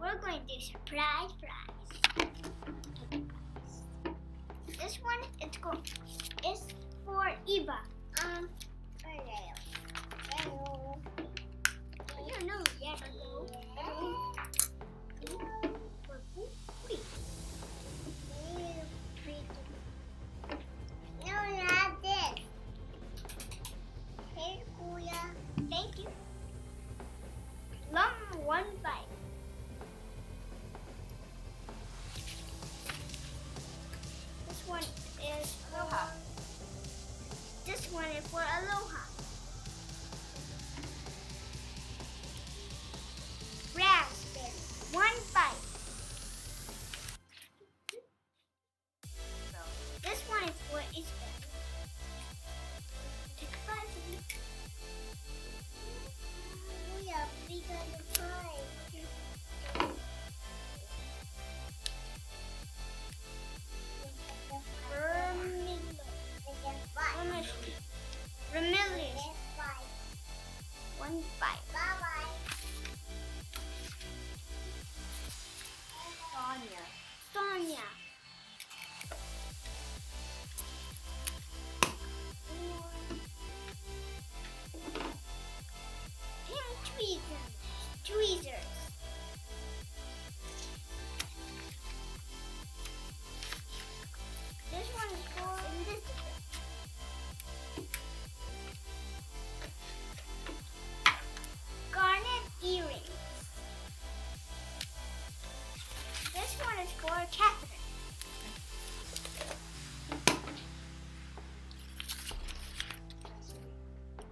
We're going to do surprise fries. This one is for Eva. Hello. No, yes, hello.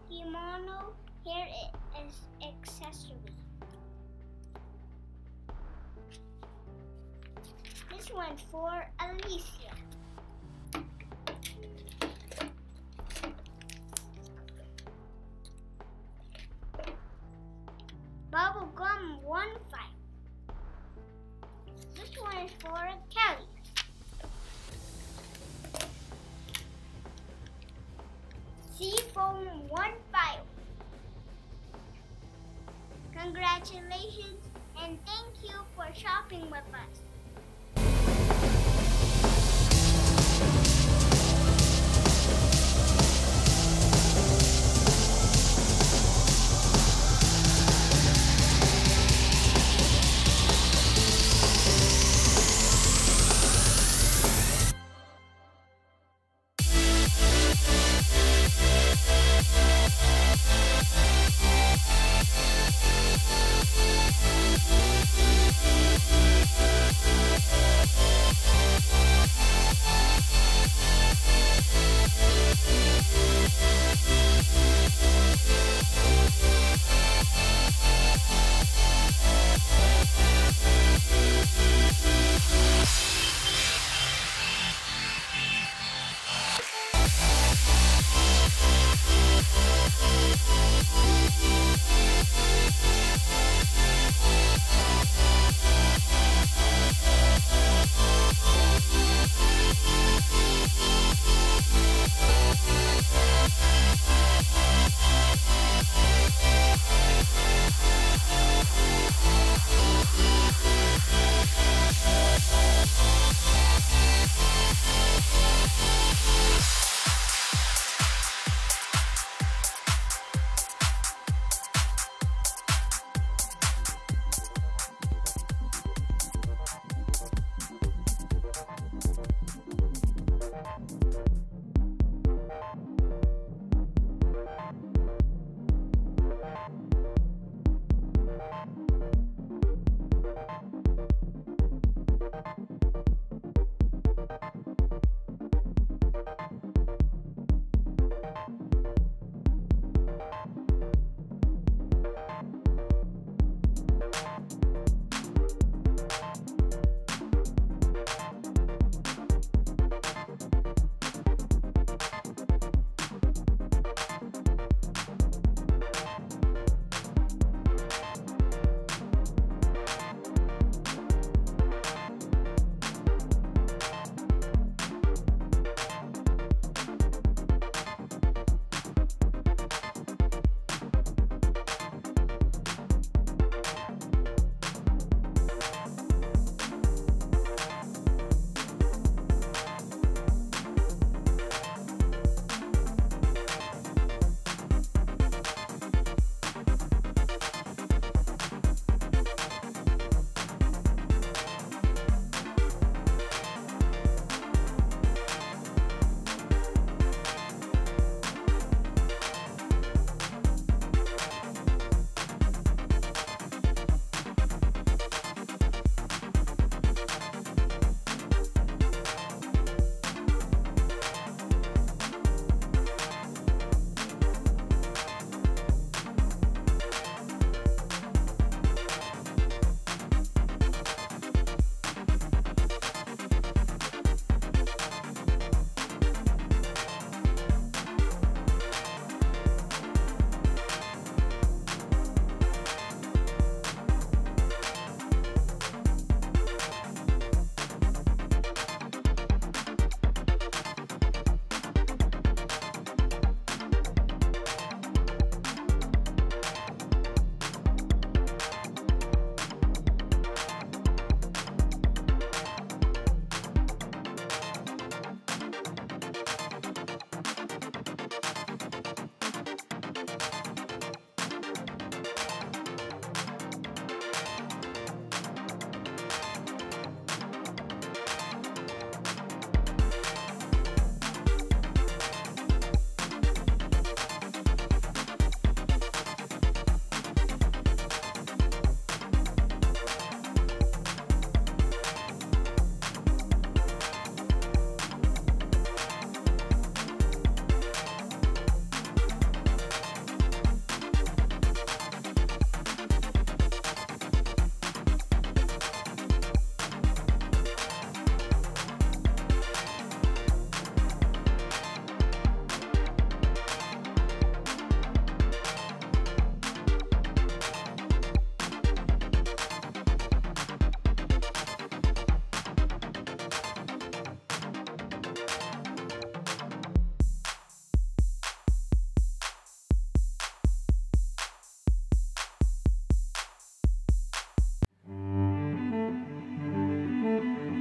Kimono, here it is accessory. This one's for Alicia. Bubblegum 15. This one is for Kelly. Seafoam 15. Congratulations and thank you for shopping with us.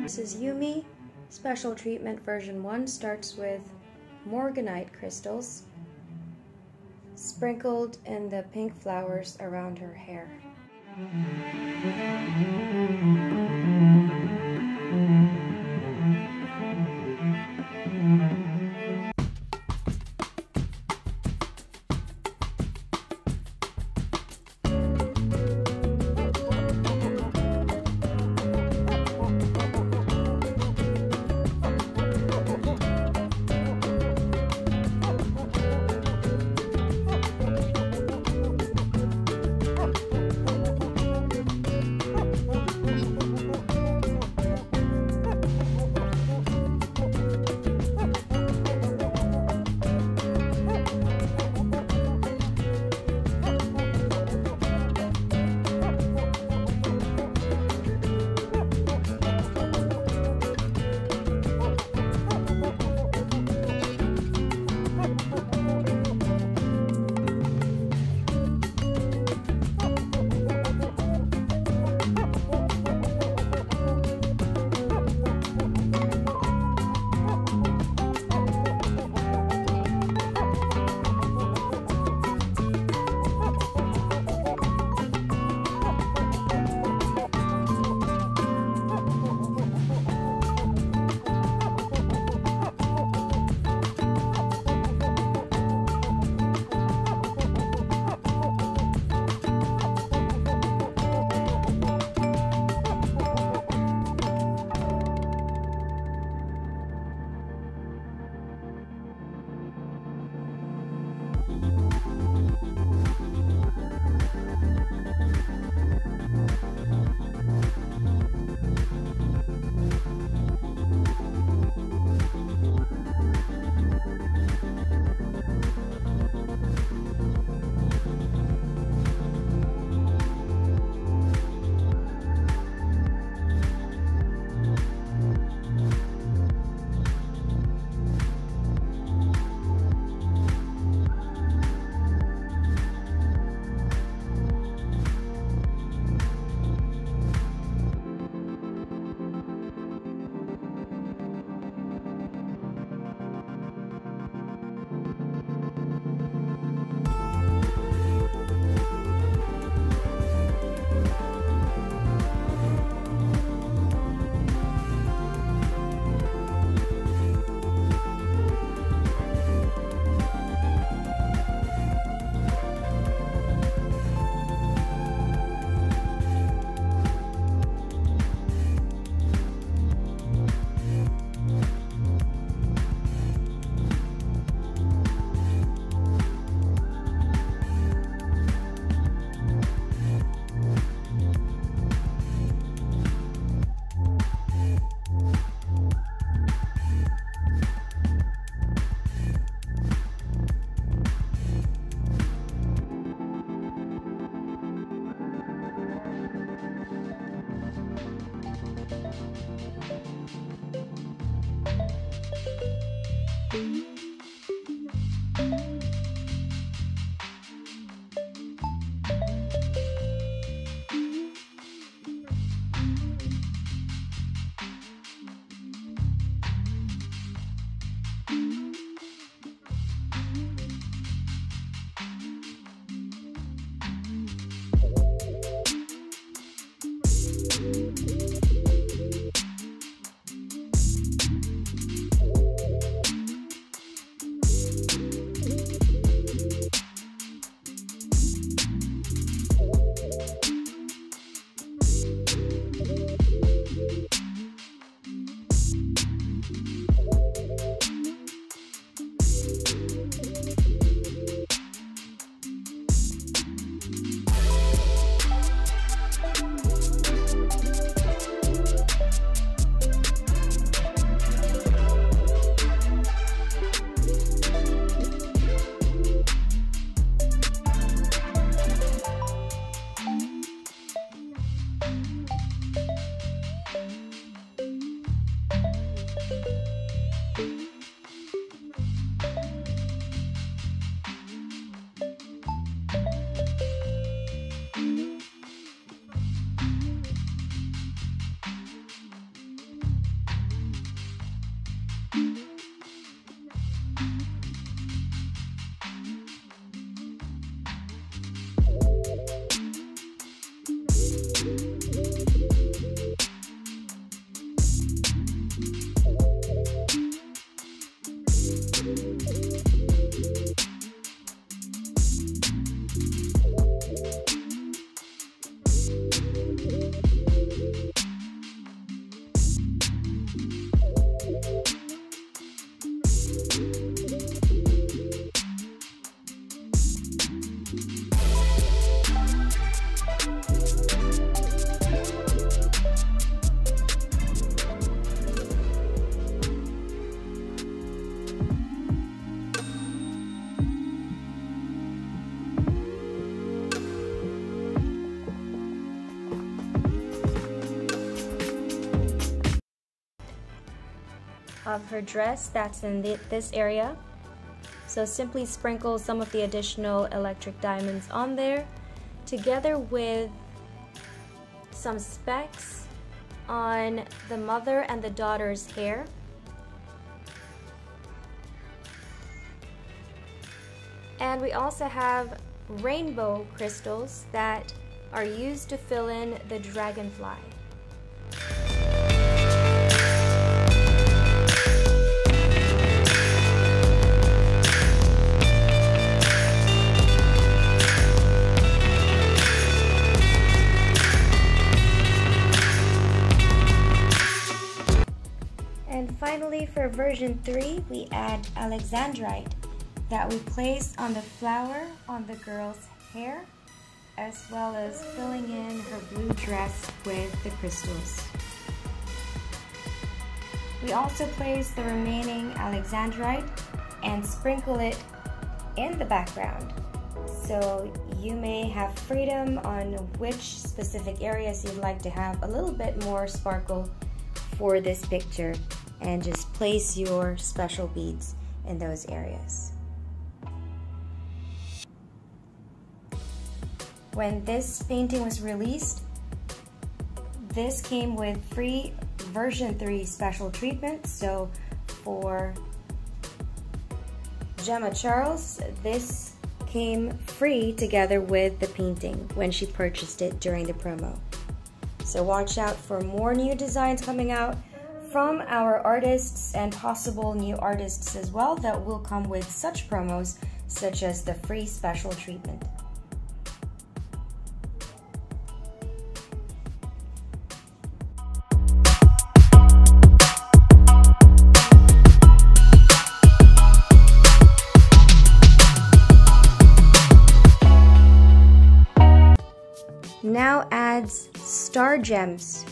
Mrs. Yumi, Special Treatment Version 1 starts with morganite crystals sprinkled in the pink flowers around her hair. of her dress that's in this area. So simply sprinkle some of the additional electric diamonds on there, together with some specks on the mother and the daughter's hair. And we also have rainbow crystals that are used to fill in the dragonfly. And finally, for version 3, we add alexandrite that we place on the flower on the girl's hair, as well as filling in her blue dress with the crystals. We also place the remaining alexandrite and sprinkle it in the background. So you may have freedom on which specific areas you'd like to have a little bit more sparkle for this picture, and just place your special beads in those areas. When this painting was released, this came with free version 3 special treatment. So for Gemma Charles, this came free together with the painting when she purchased it during the promo. So watch out for more new designs coming out from our artists, and possible new artists as well that will come with such promos, such as the free special treatment. Now adds star gems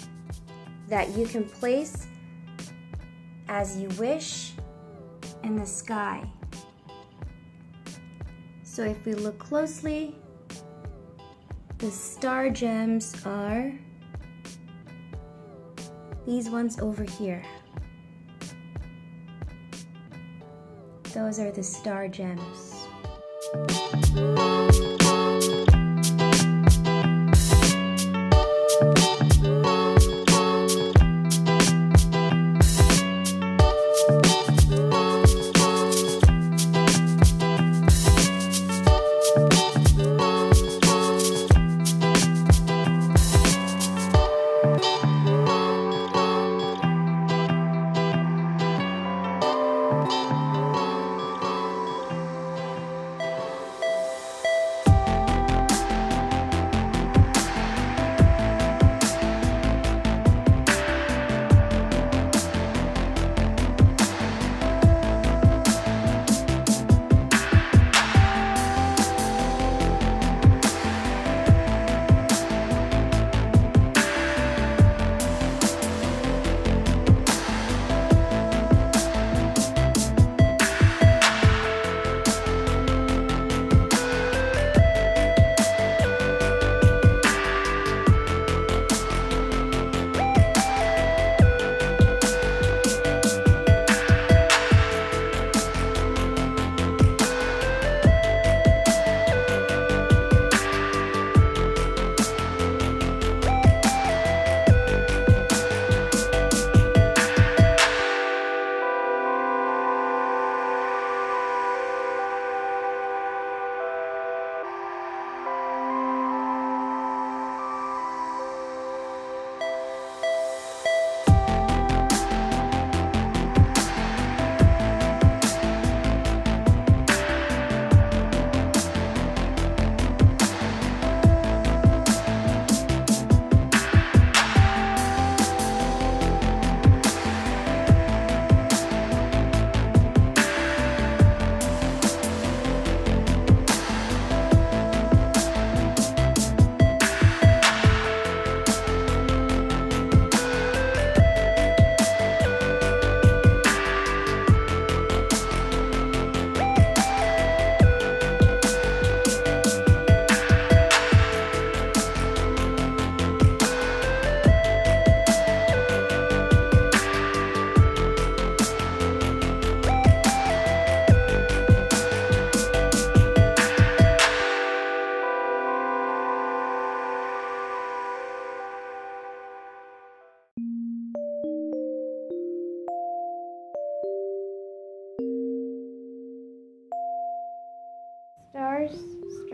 that you can place as you wish in the sky. So if we look closely, the star gems are these ones over here. Those are the star gems.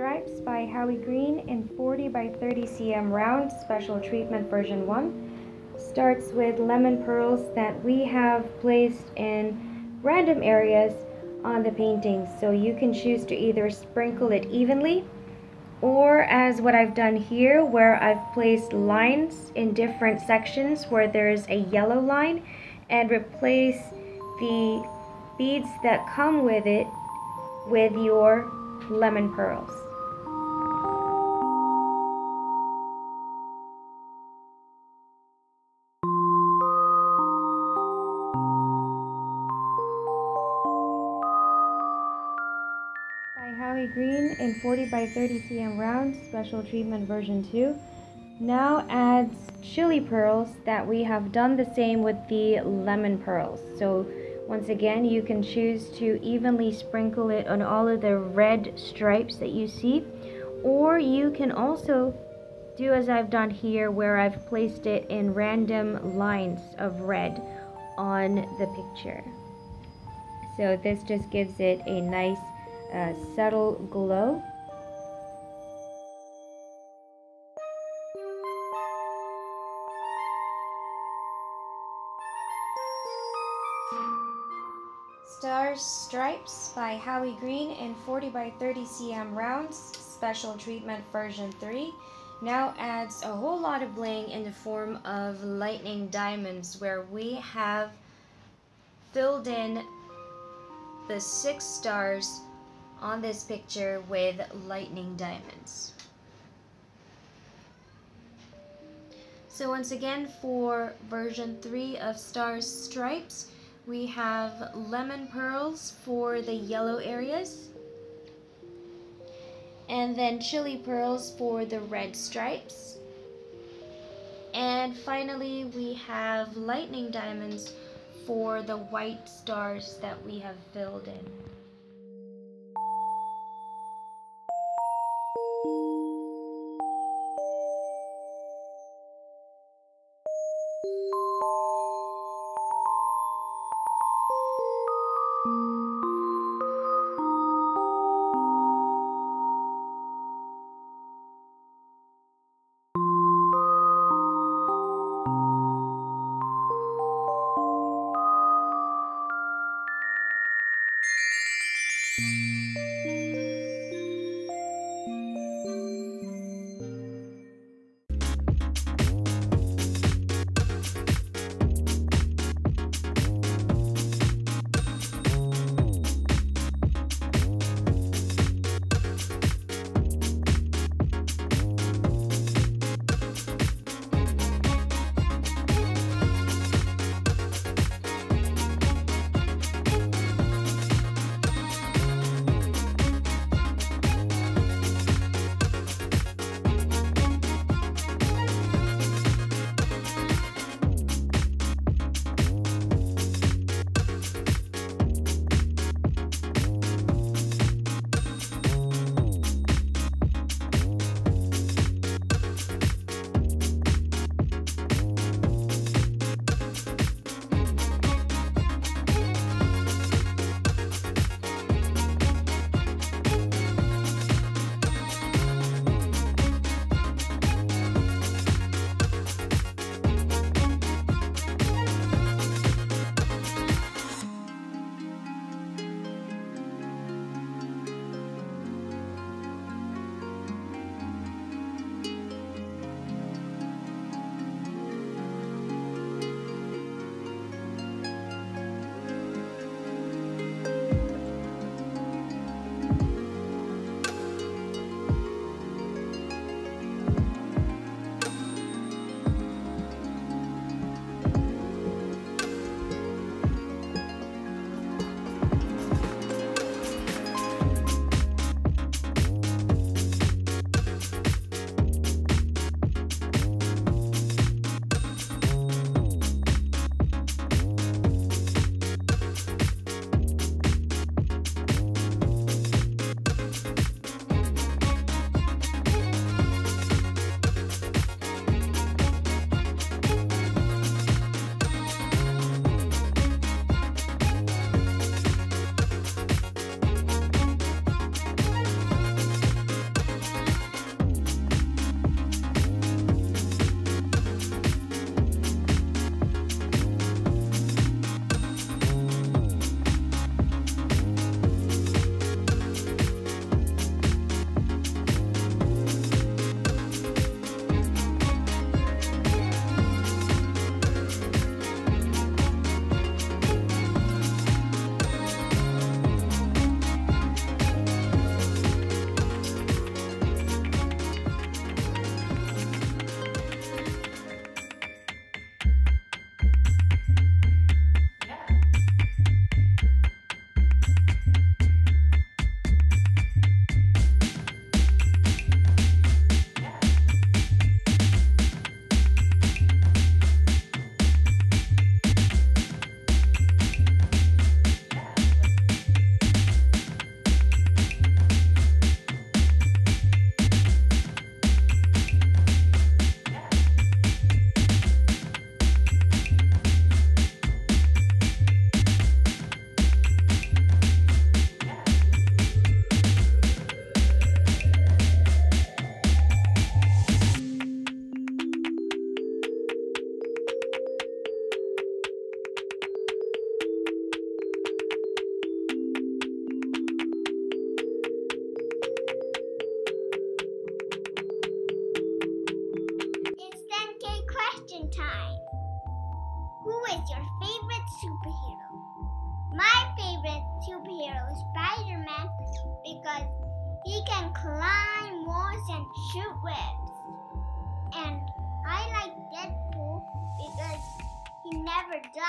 Stripes by Howie Green in 40 by 30 cm round, special treatment version 1. Starts with lemon pearls that we have placed in random areas on the painting, so you can choose to either sprinkle it evenly or as what I've done here where I've placed lines in different sections where there's a yellow line and replace the beads that come with it with your lemon pearls. By Howie Green in 40 by 30 cm round, special treatment version 2. Now adds chili pearls that we have done the same with the lemon pearls. So once again, you can choose to evenly sprinkle it on all of the red stripes that you see, or you can also do as I've done here where I've placed it in random lines of red on the picture. So this just gives it a nice subtle glow. Stars Stripes by Howie Green in 40 by 30 cm rounds, special treatment version 3. Now adds a whole lot of bling in the form of lightning diamonds, where we have filled in the 6 stars on this picture with lightning diamonds. So once again, for version 3 of Stars Stripes, we have lemon pearls for the yellow areas, and then chili pearls for the red stripes, and finally we have lightning diamonds for the white stars that we have filled in. in time. Who is your favorite superhero? My favorite superhero is Spider-Man because he can climb walls and shoot webs. And I like Deadpool because he never dies.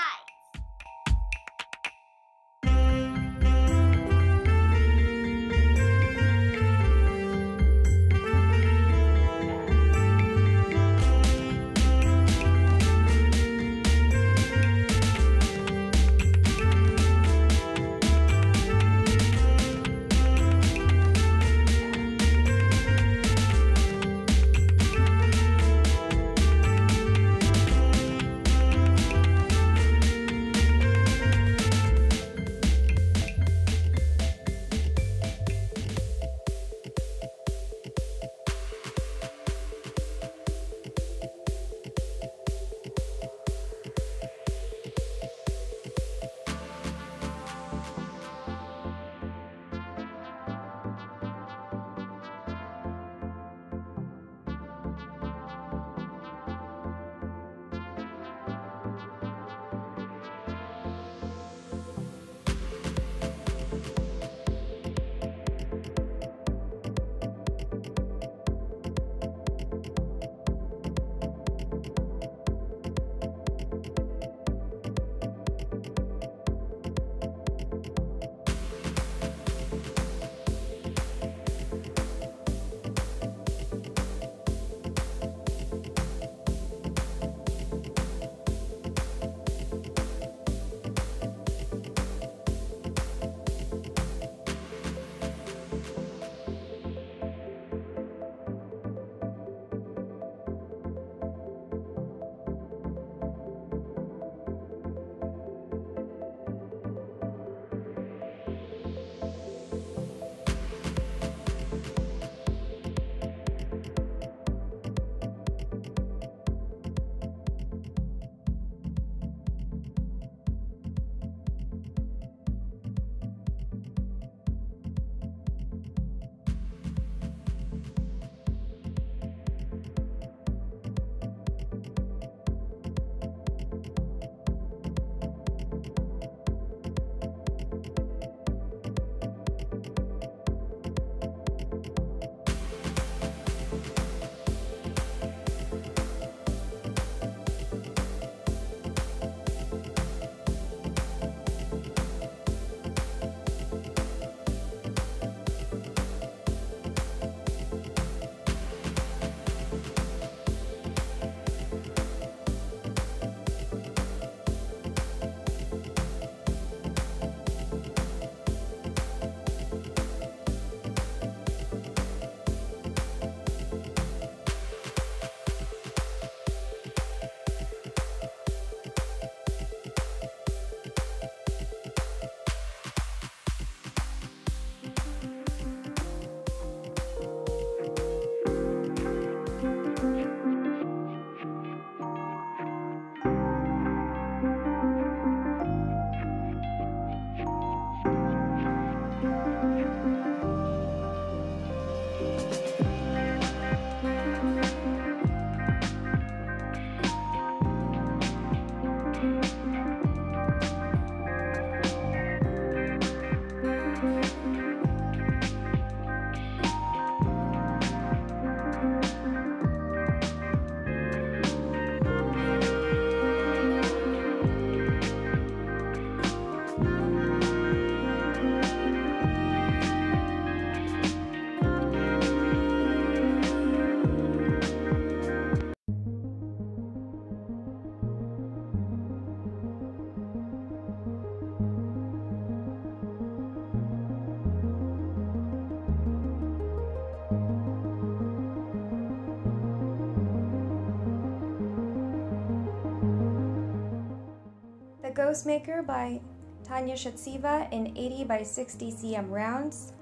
Ghost Maker by Tanya Shatsiva in 80 by 60 cm rounds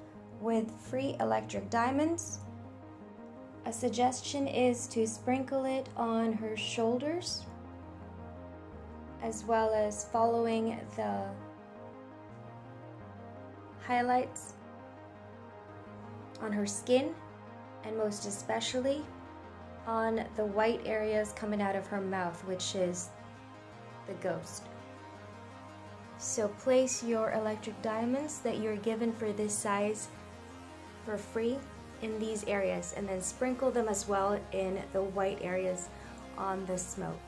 with free electric diamonds. A suggestion is to sprinkle it on her shoulders as well as following the highlights on her skin and most especially on the white areas coming out of her mouth, which is the ghost. So place your electric diamonds that you're given for this size for free in these areas, and then sprinkle them as well in the white areas on the smoke.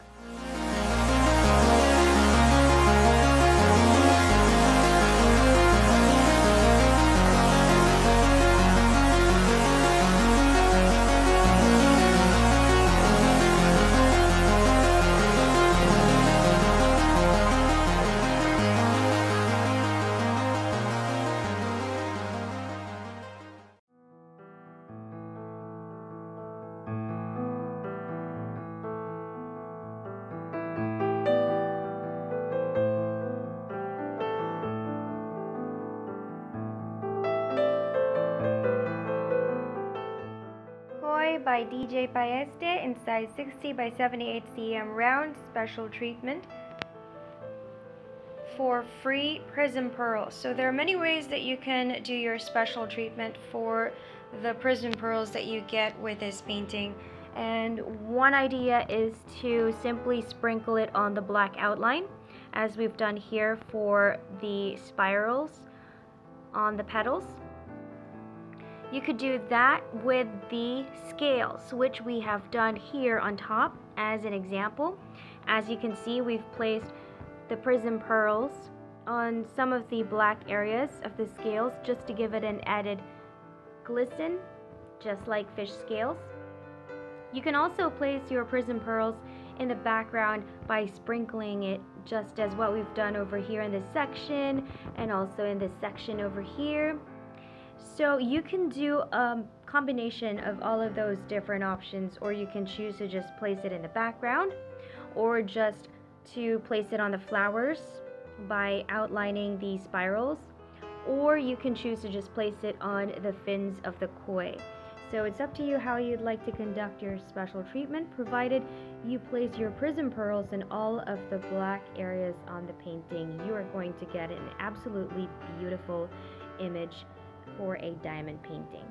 By DJ Paeste in size 60 by 78 cm round, special treatment for free prism pearls. So there are many ways that you can do your special treatment for the prism pearls that you get with this painting, and one idea is to simply sprinkle it on the black outline as we've done here for the spirals on the petals. You could do that with the scales, which we have done here on top as an example. As you can see, we've placed the prism pearls on some of the black areas of the scales just to give it an added glisten, just like fish scales. You can also place your prism pearls in the background by sprinkling it just as what we've done over here in this section and also in this section over here. So you can do a combination of all of those different options, or you can choose to just place it in the background, or just to place it on the flowers by outlining the spirals, or you can choose to just place it on the fins of the koi. So it's up to you how you'd like to conduct your special treatment, provided you place your prism pearls in all of the black areas on the painting. You are going to get an absolutely beautiful image for a diamond painting.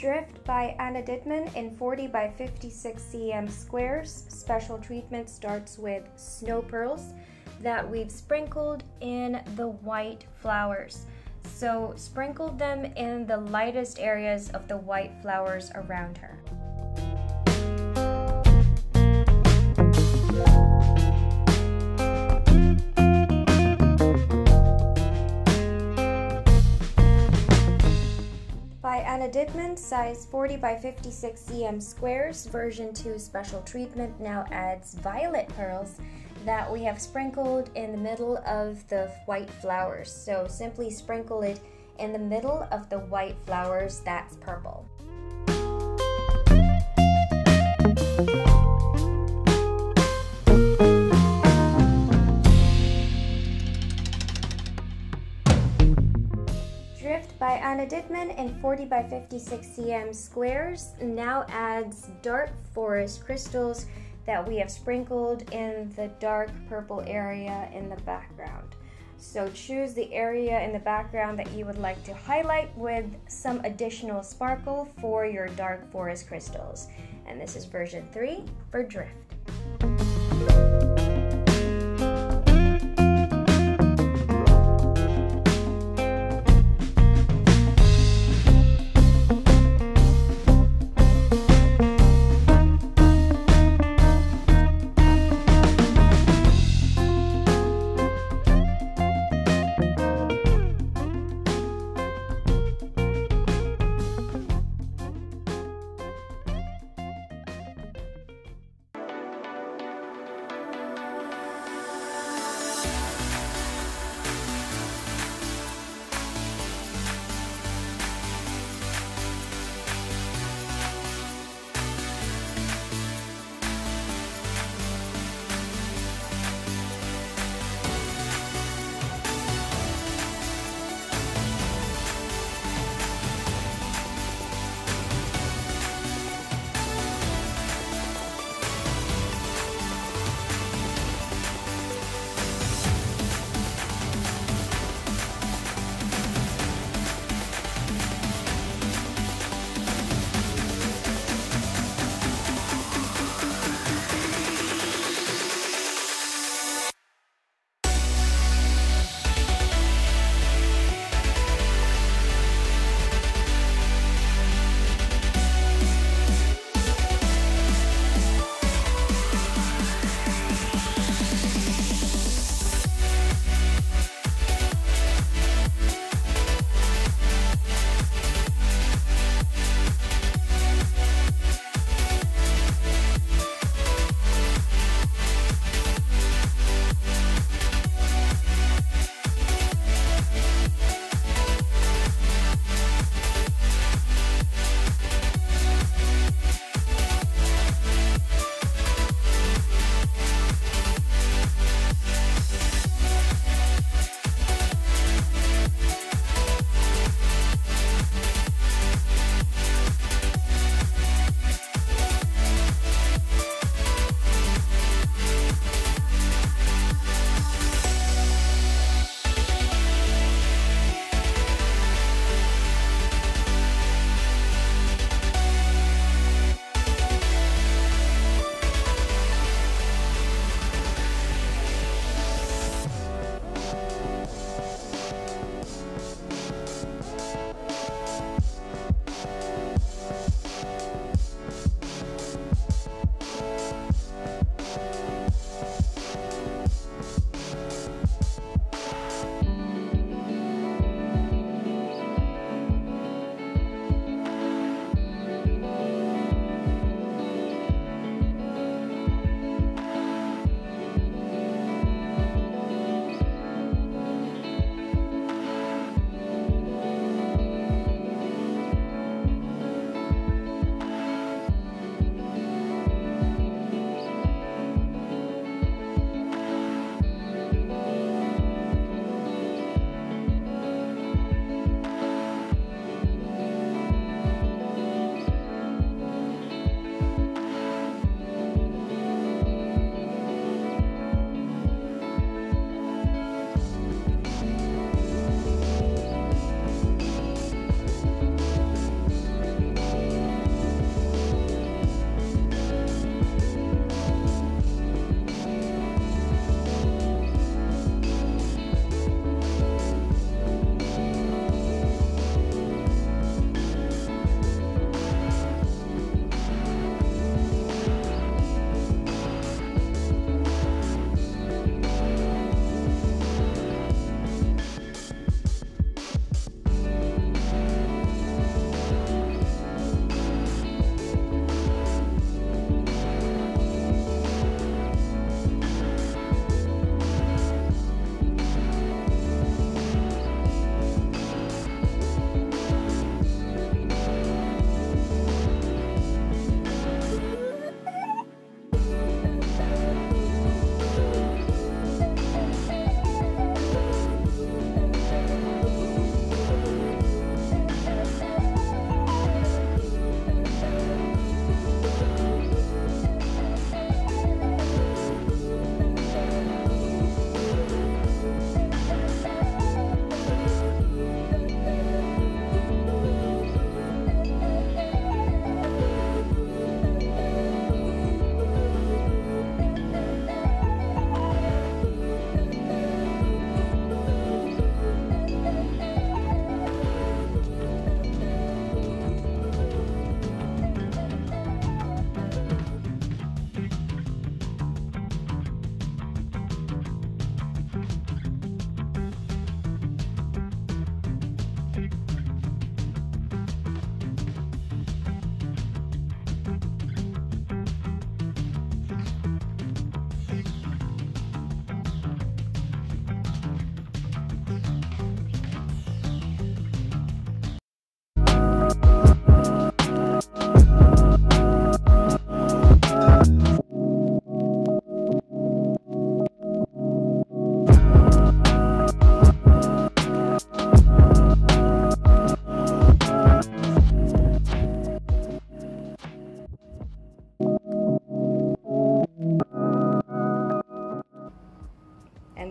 Drift by Anna Dittmann in 40 by 56 cm squares. Special treatment starts with snow pearls that we've sprinkled in the white flowers. So sprinkled them in the lightest areas of the white flowers around her. By Anna Dittmann, size 40 by 56 cm squares, version 2 special treatment now adds violet pearls that we have sprinkled in the middle of the white flowers. So simply sprinkle it in the middle of the white flowers, that's purple. Drift by Anna Dittmann in 40 by 56 cm squares now adds dark forest crystals that we have sprinkled in the dark purple area in the background. So choose the area in the background that you would like to highlight with some additional sparkle for your dark forest crystals. And this is version 3 for Drift.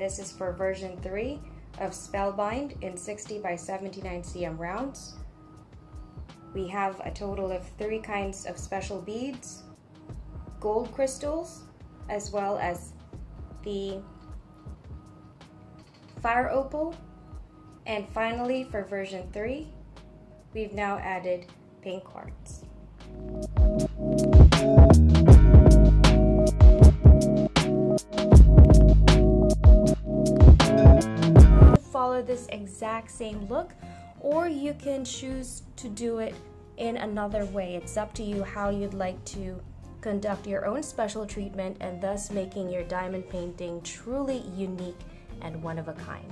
This is for version 3 of Spellbind in 60 by 79 cm rounds. We have a total of 3 kinds of special beads, gold crystals, as well as the fire opal. And finally, for version 3, we've now added pink quartz. Follow this exact same look, or you can choose to do it in another way. It's up to you how you'd like to conduct your own special treatment and thus making your diamond painting truly unique and one of a kind.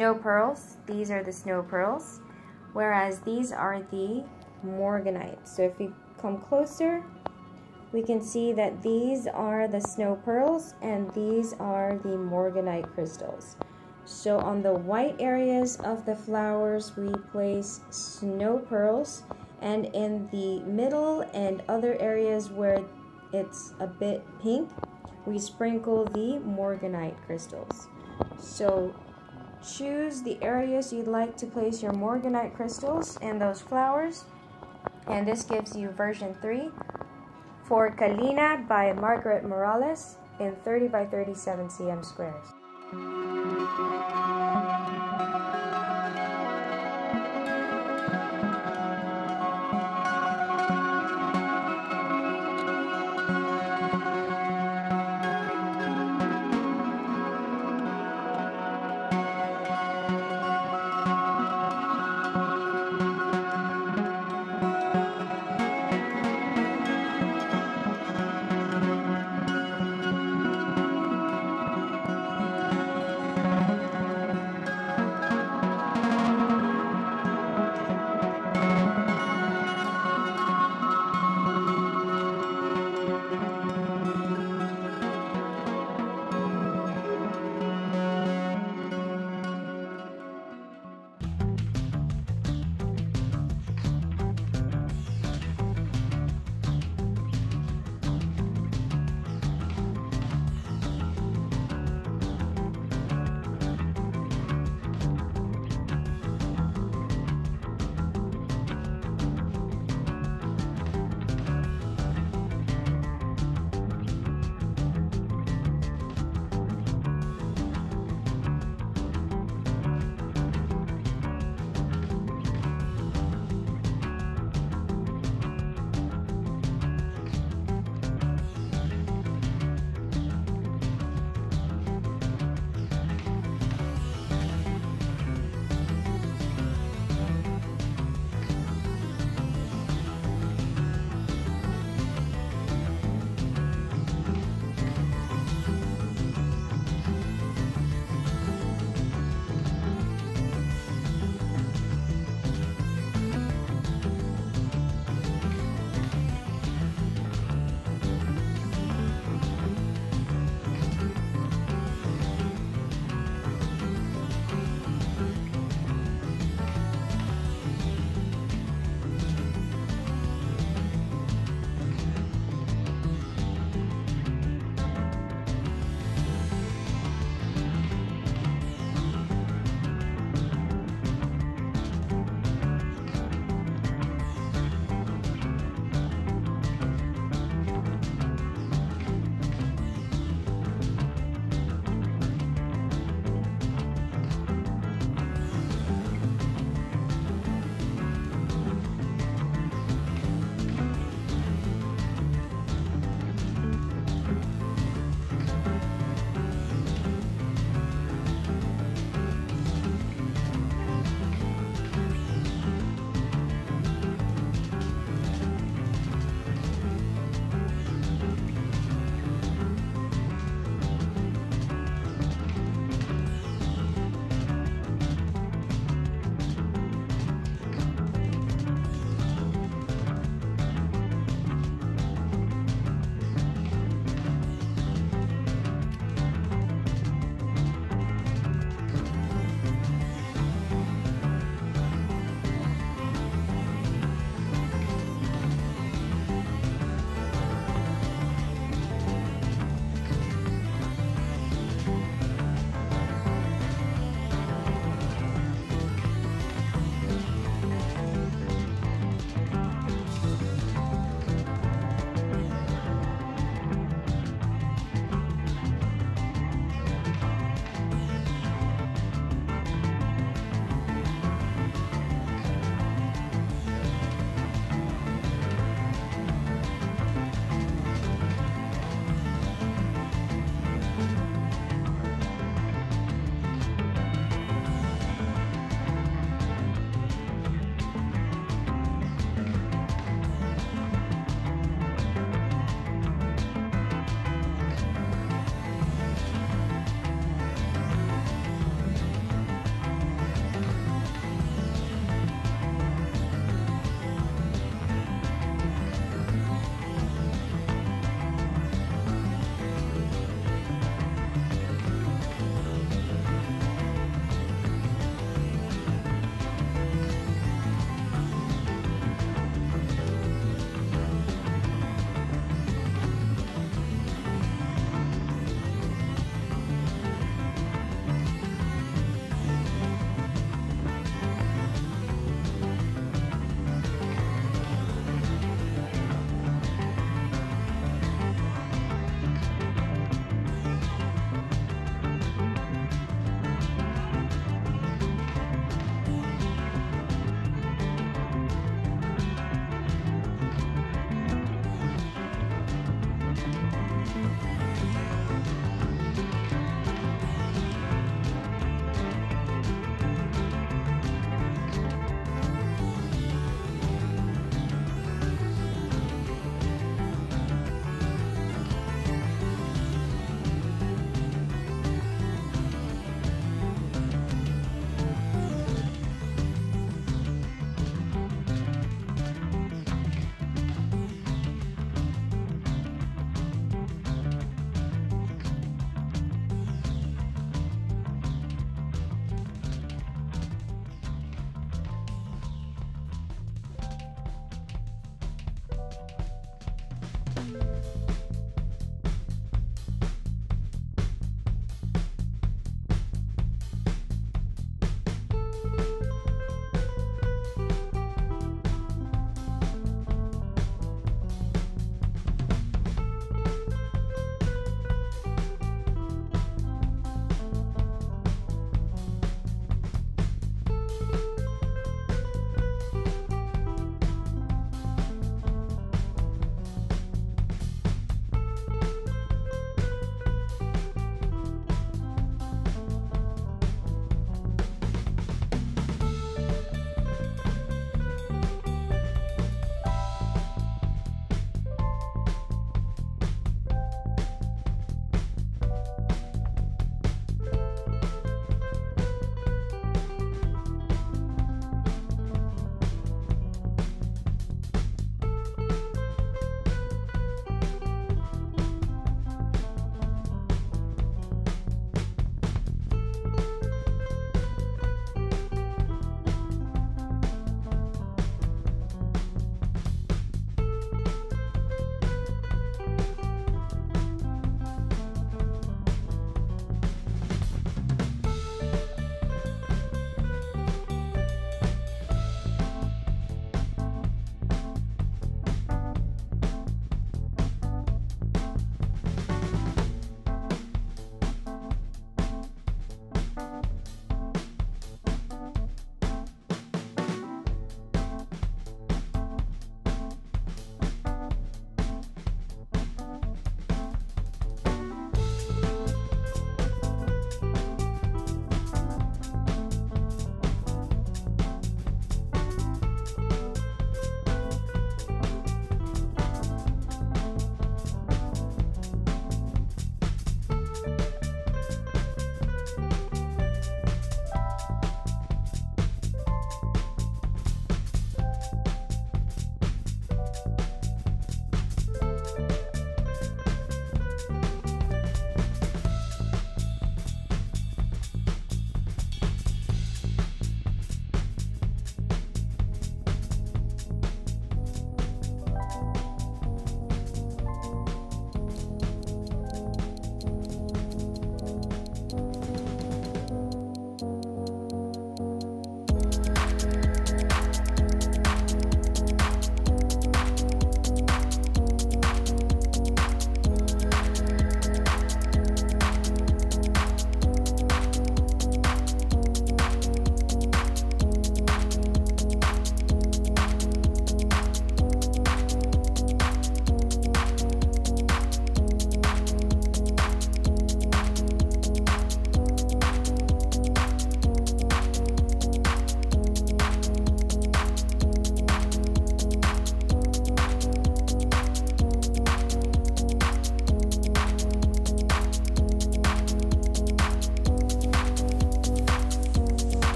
Snow pearls, these are the snow pearls, whereas these are the morganites. So if you come closer, we can see that these are the snow pearls and these are the morganite crystals. So on the white areas of the flowers, we place snow pearls, and in the middle and other areas where it's a bit pink, we sprinkle the morganite crystals. So choose the areas you'd like to place your morganite crystals and those flowers, and this gives you version 3 for Kalina by Margaret Morales in 30 by 37 cm squares.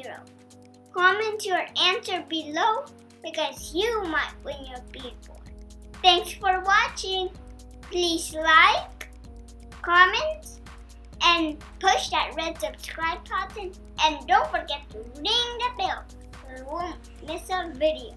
hero. Comment your answer below because you might win your billboard. Thanks for watching. Please like, comment, and push that red subscribe button. And don't forget to ring the bell so you won't miss a video.